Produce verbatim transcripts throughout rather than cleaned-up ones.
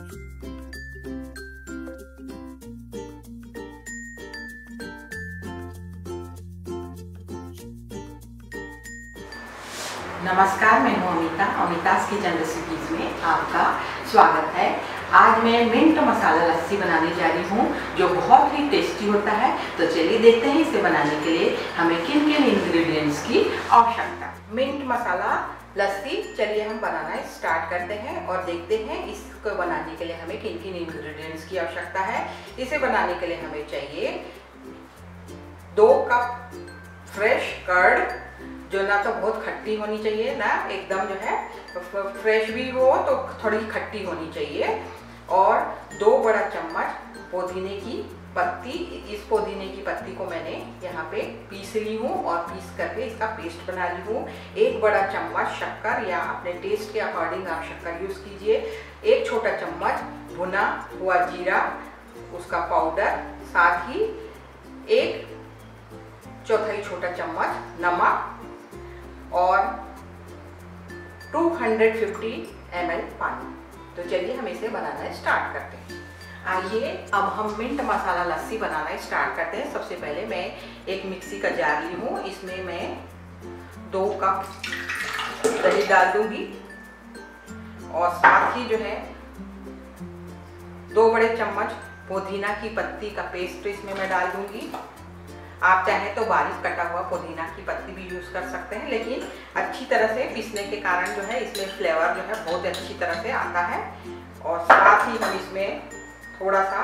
नमस्कार, मैं हूँ अमिता। अमिताज किचन रेसिपीज़ में आपका स्वागत है। आज मैं मिंट मसाला लस्सी बनाने जा रही हूँ जो बहुत ही टेस्टी होता है। तो चलिए देखते हैं इसे बनाने के लिए हमें किन किन इंग्रेडिएंट्स की आवश्यकता है। मिंट मसाला लस्सी चलिए हम बनाना स्टार्ट करते हैं और देखते हैं इसको बनाने के लिए हमें किन किन इंग्रेडिएंट्स की आवश्यकता है। इसे बनाने के लिए हमें चाहिए दो कप फ्रेश कर्ड, जो ना तो बहुत खट्टी होनी चाहिए ना एकदम जो है फ्रेश भी हो तो थोड़ी खट्टी होनी चाहिए, और दो बड़ा चम्मच पुदीने की पत्ती। इस पुदीने की पत्ती को मैंने यहाँ पे पीस ली हूँ और पीस करके इसका पेस्ट बना ली हूँ। एक बड़ा चम्मच शक्कर, या अपने टेस्ट के अकॉर्डिंग आप शक्कर यूज़ कीजिए। एक छोटा चम्मच भुना हुआ जीरा, उसका पाउडर, साथ ही एक चौथाई छोटा चम्मच नमक और दो सौ पचास एम एल पानी। तो चलिए हम इसे बनाना स्टार्ट करते हैं। आइए अब हम मिंट मसाला लस्सी बनाना स्टार्ट करते हैं। सबसे पहले मैं एक मिक्सी का जार ली हूँ, इसमें मैं दो कप दही डाल दूंगी और साथ ही जो है दो बड़े चम्मच पुदीना की पत्ती का पेस्ट इसमें मैं डाल दूंगी। आप चाहें तो बारीक कटा हुआ पुदीना की पत्ती भी यूज़ कर सकते हैं, लेकिन अच्छी तरह से पीसने के कारण जो है इसमें फ्लेवर जो है बहुत अच्छी तरह से आता है। और साथ ही हम इसमें थोड़ा सा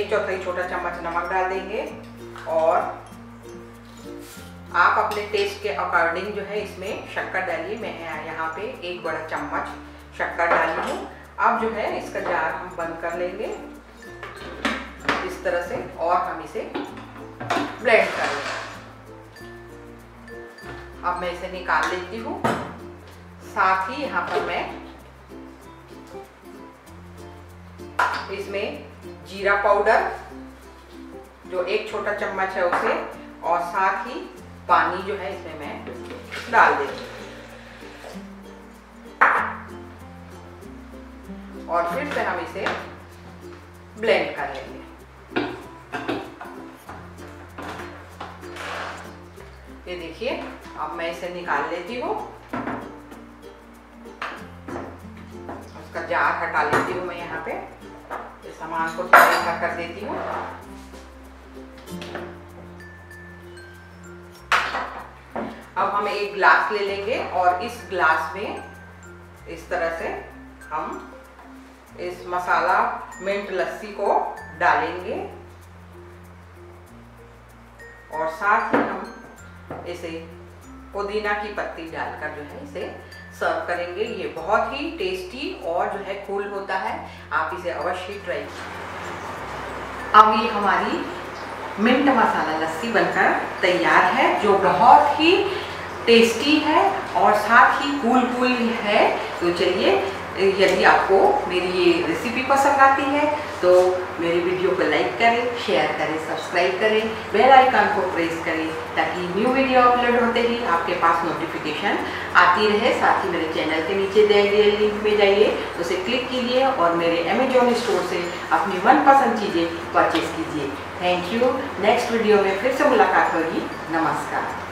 एक चौथाई छोटा चम्मच नमक डाल देंगे, और आप अपने टेस्ट के अकॉर्डिंग जो है इसमें शक्कर डालिए। मैं यहाँ पे एक बड़ा चम्मच शक्कर डाली हूँ। अब जो है इसका जार हम बंद कर लेंगे इस तरह से, और हम इसे ब्लेंड कर लें। अब मैं इसे निकाल लेती हूँ। साथ ही यहाँ पर मैं इसमें जीरा पाउडर जो एक छोटा चम्मच है उसे, और साथ ही पानी जो है इसमें मैं डाल देती हूँ, और फिर से हम इसे ब्लेंड कर लेंगे। ये देखिए, अब मैं इसे निकाल लेती हूँ, उसका जार हटा लेती हूँ। मैं यहाँ पे इस सामान को थोड़ा सा कर देती हूँ। अब हम एक ग्लास ले लेंगे और इस ग्लास में इस तरह से हम इस मसाला मिंट लस्सी को डालेंगे, और साथ ही हम इसे पुदीना की पत्ती डालकर जो है इसे सर्व करेंगे। ये बहुत ही टेस्टी और जो है कूल होता है, आप इसे अवश्य ट्राई कीजिए। अब ये हमारी मिंट मसाला लस्सी बनकर तैयार है, जो बहुत ही टेस्टी है और साथ ही कूल कूल है। तो चलिए, यदि आपको मेरी ये रेसिपी पसंद आती है तो मेरी वीडियो को लाइक करें, शेयर करें, सब्सक्राइब करें, बेल आइकन को प्रेस करें, ताकि न्यू वीडियो अपलोड होते ही आपके पास नोटिफिकेशन आती रहे। साथ ही मेरे चैनल के नीचे दिए गए लिंक में जाइए, उसे क्लिक कीजिए और मेरे अमेजॉन स्टोर से अपनी मनपसंद चीज़ें परचेज कीजिए। Thank you. नेक्स्ट वीडियो में फिर से मुलाकात होगी। नमस्कार।